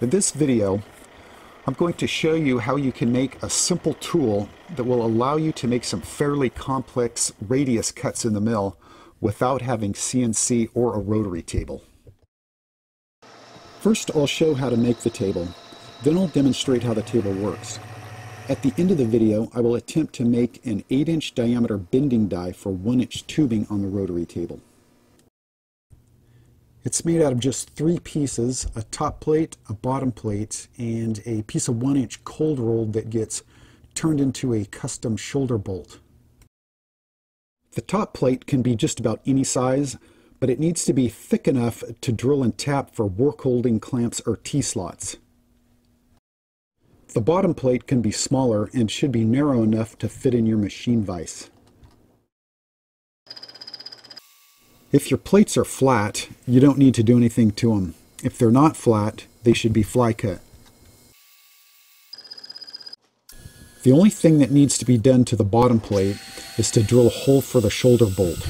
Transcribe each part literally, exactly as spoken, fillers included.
In this video, I'm going to show you how you can make a simple tool that will allow you to make some fairly complex radius cuts in the mill without having C N C or a rotary table. First, I'll show how to make the table, then I'll demonstrate how the table works. At the end of the video, I will attempt to make an eight inch diameter bending die for one inch tubing on the rotary table. It's made out of just three pieces, a top plate, a bottom plate, and a piece of one inch cold rolled that gets turned into a custom shoulder bolt. The top plate can be just about any size, but it needs to be thick enough to drill and tap for work holding clamps or T-slots. The bottom plate can be smaller and should be narrow enough to fit in your machine vise. If your plates are flat, you don't need to do anything to them. If they're not flat, they should be fly cut. The only thing that needs to be done to the bottom plate is to drill a hole for the shoulder bolt.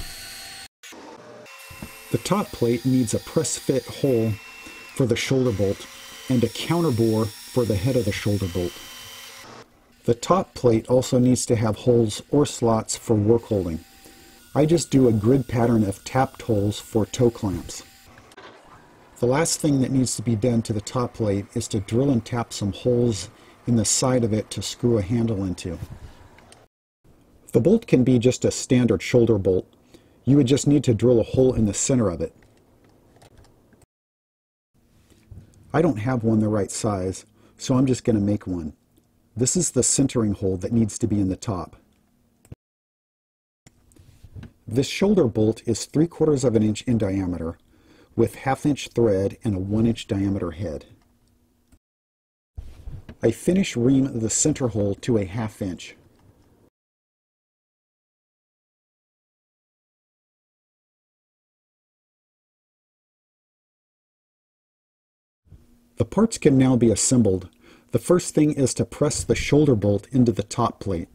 The top plate needs a press fit hole for the shoulder bolt and a counter bore for the head of the shoulder bolt. The top plate also needs to have holes or slots for work holding. I just do a grid pattern of tapped holes for toe clamps. The last thing that needs to be done to the top plate is to drill and tap some holes in the side of it to screw a handle into. The bolt can be just a standard shoulder bolt. You would just need to drill a hole in the center of it. I don't have one the right size, so I'm just going to make one. This is the centering hole that needs to be in the top. This shoulder bolt is three quarters of an inch in diameter with half inch thread and a one inch diameter head. I finish ream the center hole to a half inch. The parts can now be assembled. The first thing is to press the shoulder bolt into the top plate.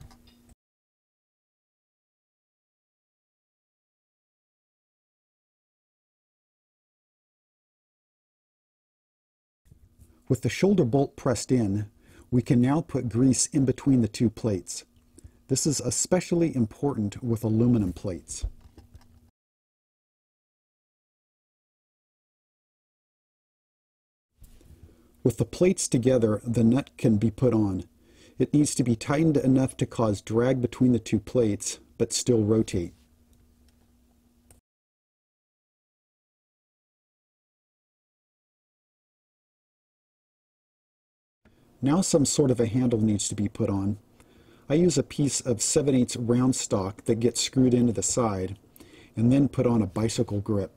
With the shoulder bolt pressed in, we can now put grease in between the two plates. This is especially important with aluminum plates. With the plates together, the nut can be put on. It needs to be tightened enough to cause drag between the two plates, but still rotate. Now some sort of a handle needs to be put on. I use a piece of seven eighths round stock that gets screwed into the side and then put on a bicycle grip.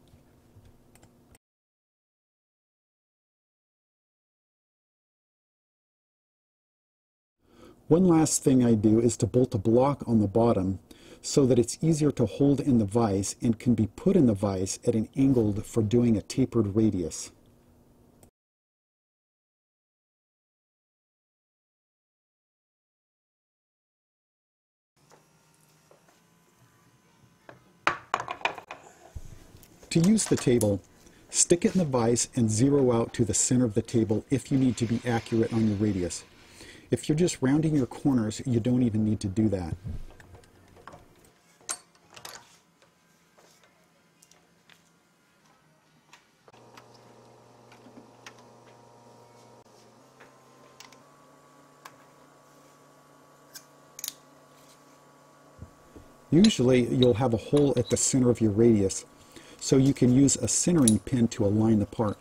One last thing I do is to bolt a block on the bottom so that it's easier to hold in the vise and can be put in the vise at an angle for doing a tapered radius. To use the table, stick it in the vise and zero out to the center of the table if you need to be accurate on your radius. If you're just rounding your corners, you don't even need to do that. Usually, you'll have a hole at the center of your radius, so you can use a centering pin to align the part.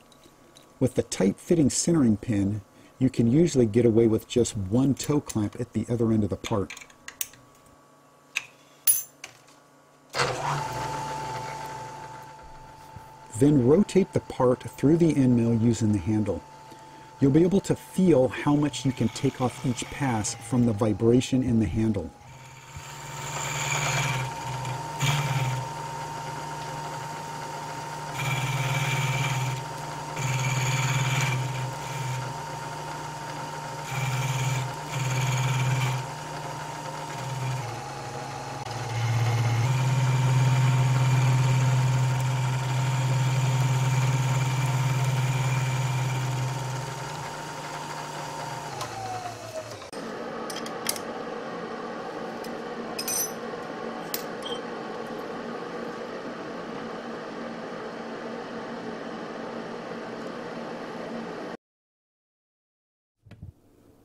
With the tight-fitting centering pin, you can usually get away with just one toe clamp at the other end of the part. Then rotate the part through the end mill using the handle. You'll be able to feel how much you can take off each pass from the vibration in the handle.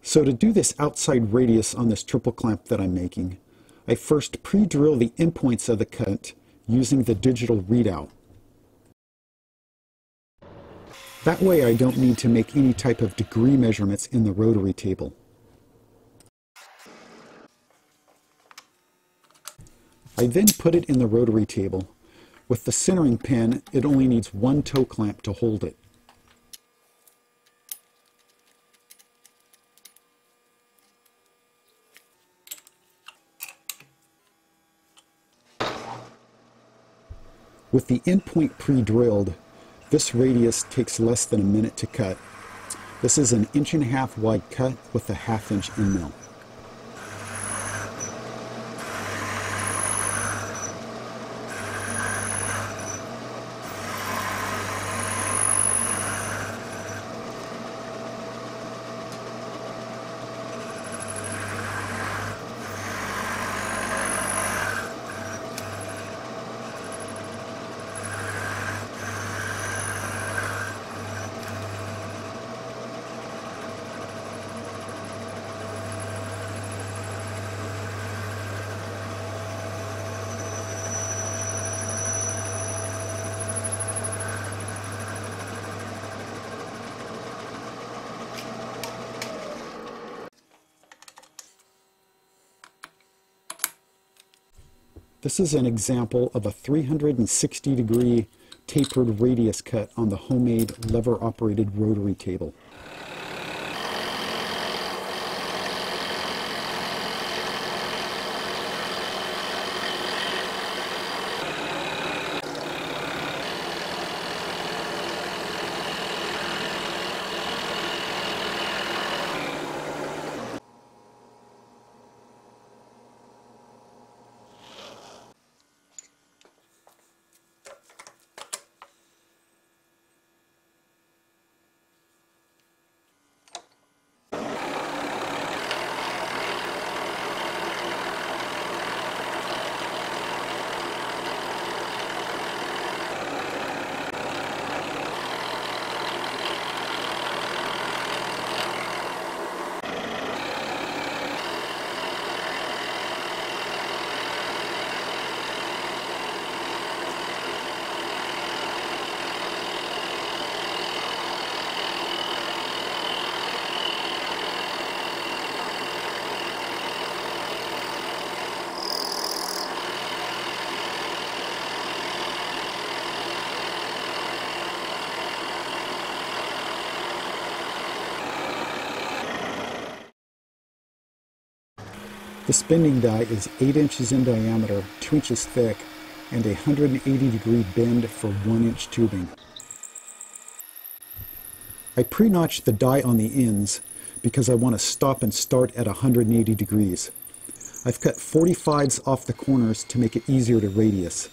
So to do this outside radius on this triple clamp that I'm making, I first pre-drill the endpoints of the cut using the digital readout. That way I don't need to make any type of degree measurements in the rotary table. I then put it in the rotary table. With the centering pin, it only needs one toe clamp to hold it. With the endpoint pre-drilled, this radius takes less than a minute to cut. This is an inch and a half wide cut with a half inch end mill. This is an example of a three hundred sixty degree tapered radius cut on the homemade lever-operated rotary table. This bending die is eight inches in diameter, two inches thick, and a one hundred eighty degree bend for one inch tubing. I pre-notched the die on the ends because I want to stop and start at one hundred eighty degrees. I've cut forty-fives off the corners to make it easier to radius.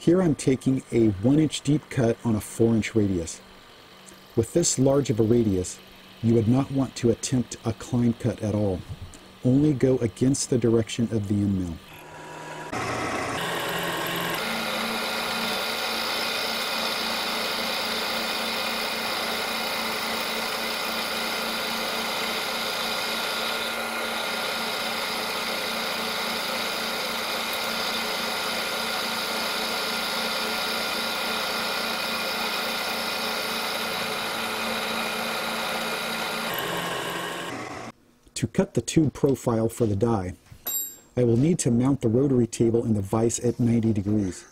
Here I'm taking a one inch deep cut on a four inch radius. With this large of a radius, you would not want to attempt a climb cut at all. Only go against the direction of the end mill. To cut the tube profile for the die, I will need to mount the rotary table in the vise at ninety degrees.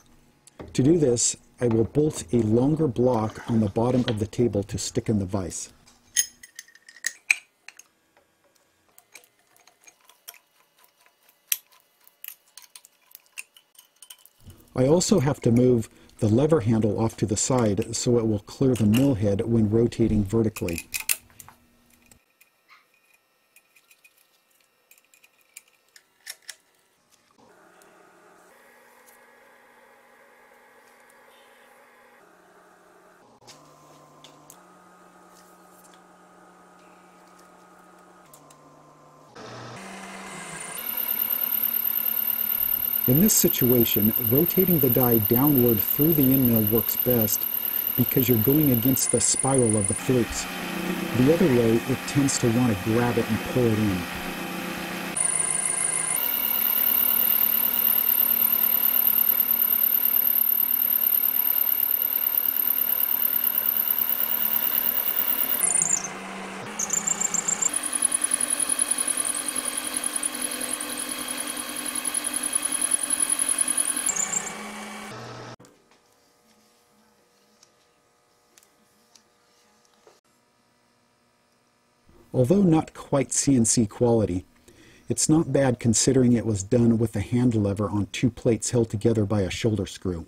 To do this, I will bolt a longer block on the bottom of the table to stick in the vise. I also have to move the lever handle off to the side so it will clear the mill head when rotating vertically. In this situation, rotating the die downward through the end mill works best because you're going against the spiral of the flukes. The other way, it tends to want to grab it and pull it in. Although not quite C N C quality, it's not bad considering it was done with a hand lever on two plates held together by a shoulder screw.